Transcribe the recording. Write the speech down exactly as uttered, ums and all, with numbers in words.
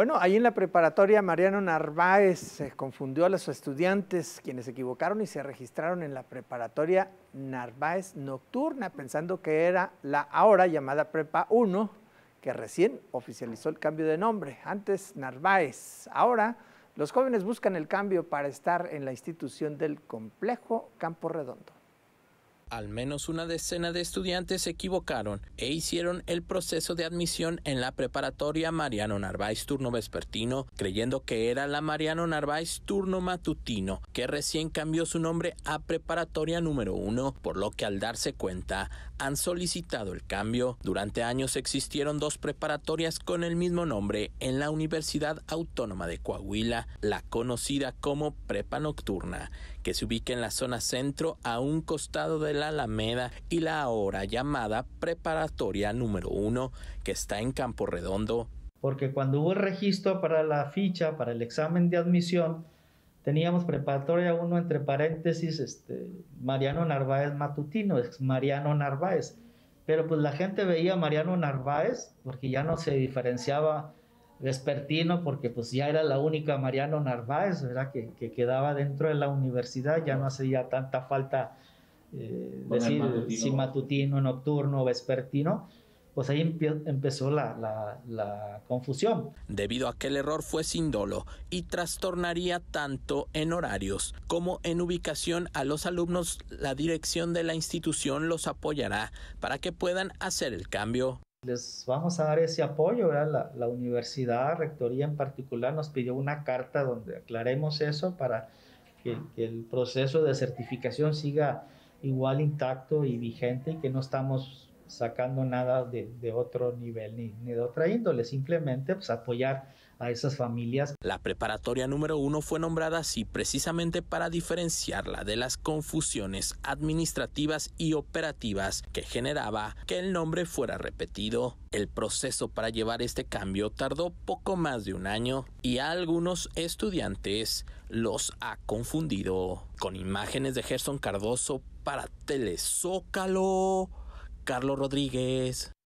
Bueno, ahí en la preparatoria Mariano Narváez se confundió a los estudiantes, quienes se equivocaron y se registraron en la preparatoria Narváez Nocturna, pensando que era la ahora llamada Prepa uno, que recién oficializó el cambio de nombre, antes Narváez. Ahora los jóvenes buscan el cambio para estar en la institución del Complejo Camporredondo. Al menos una decena de estudiantes se equivocaron e hicieron el proceso de admisión en la preparatoria Mariano Narváez turno vespertino, creyendo que era la Mariano Narváez turno matutino, que recién cambió su nombre a preparatoria número uno, por lo que al darse cuenta han solicitado el cambio. Durante años existieron dos preparatorias con el mismo nombre en la Universidad Autónoma de Coahuila, la conocida como Prepa Nocturna, que se ubica en la zona centro a un costado de la la Alameda, y la ahora llamada preparatoria número uno, que está en Camporredondo. Porque cuando hubo el registro para la ficha, para el examen de admisión, teníamos preparatoria uno entre paréntesis, este, Mariano Narváez matutino, es Mariano Narváez, pero pues la gente veía Mariano Narváez porque ya no se diferenciaba vespertino, porque pues ya era la única Mariano Narváez, ¿verdad?, que, que quedaba dentro de la universidad, ya no hacía tanta falta Eh, decir matutino. Si matutino, nocturno, vespertino, pues ahí empe empezó la, la, la confusión. Debido a que el error fue sin dolo y trastornaría tanto en horarios como en ubicación a los alumnos, la dirección de la institución los apoyará para que puedan hacer el cambio. Les vamos a dar ese apoyo, ¿verdad? La, la universidad, rectoría en particular, nos pidió una carta donde aclaremos eso para que, que el proceso de certificación siga igual, intacto y vigente, y que no estamos sacando nada de, de otro nivel ni, ni de otra índole, simplemente pues apoyar a esas familias. La preparatoria número uno fue nombrada así precisamente para diferenciarla de las confusiones administrativas y operativas que generaba que el nombre fuera repetido. El proceso para llevar este cambio tardó poco más de un año y a algunos estudiantes los ha confundido. Con imágenes de Gerson Cardoso para Telezócalo, Carlos Rodríguez.